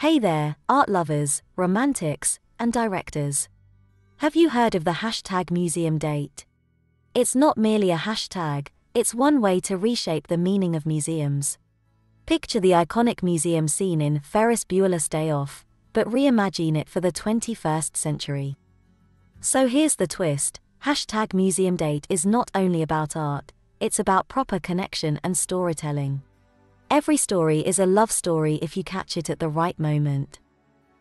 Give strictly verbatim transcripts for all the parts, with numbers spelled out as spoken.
Hey there, art lovers, romantics, and directors. Have you heard of the hashtag Museum Date? It's not merely a hashtag, it's one way to reshape the meaning of museums. Picture the iconic museum scene in Ferris Bueller's Day Off, but reimagine it for the twenty-first century. So here's the twist, hashtag Museum Date is not only about art, it's about proper connection and storytelling. Every story is a love story if you catch it at the right moment.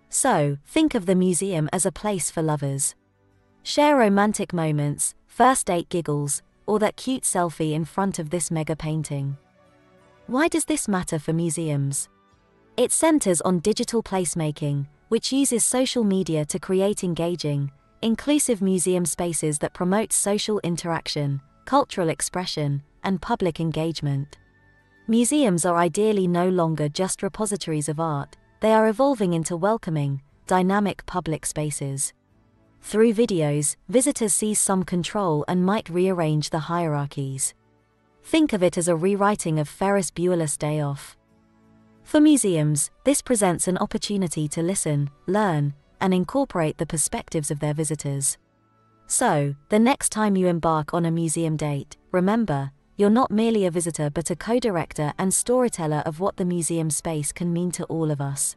So, think of the museum as a place for lovers. Share romantic moments, first date giggles, or that cute selfie in front of this mega painting. Why does this matter for museums? It centers on digital placemaking, which uses social media to create engaging, inclusive museum spaces that promote social interaction, cultural expression, and public engagement. Museums are ideally no longer just repositories of art, they are evolving into welcoming, dynamic public spaces. Through videos, visitors seize some control and might rearrange the hierarchies. Think of it as a rewriting of Ferris Bueller's Day Off. For museums, this presents an opportunity to listen, learn, and incorporate the perspectives of their visitors. So, the next time you embark on a museum date, remember, you're not merely a visitor but a co-director and storyteller of what the museum space can mean to all of us.